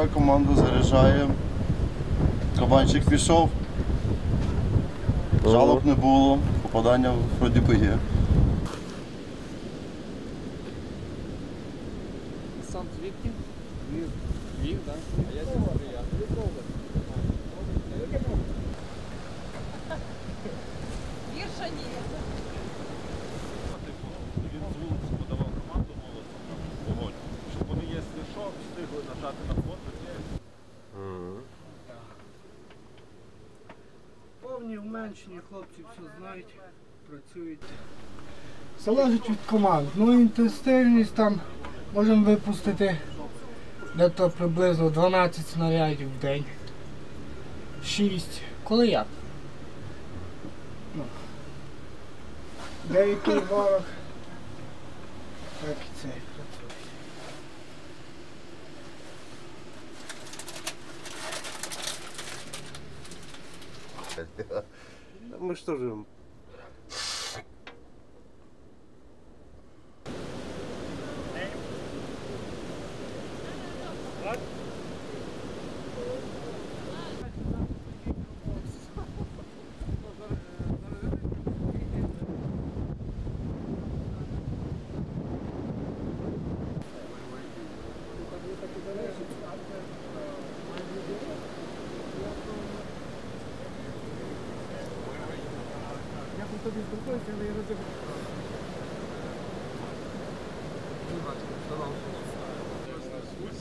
себе, команду заряджаємо. Кабанчик пішов, жалоб не було, попадання вроді би є. Сам звідки? Львів, так? А я сьогодні приїхав. Вірша ні. Він з вулиці подавав команду голосом, вогонь, щоб вони, якщо що, встигли нажати на фото. Повні, вменшені хлопці все знають, працюють. Залежить від команд. Ну, інтенсивність там. Можемо випустити десь приблизно 12 снарядів в день, 6, коли як. Деякий ворог, так і цей працює. Ми ж теж живемо.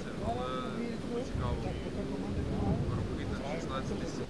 Цікаво, робити 16-10.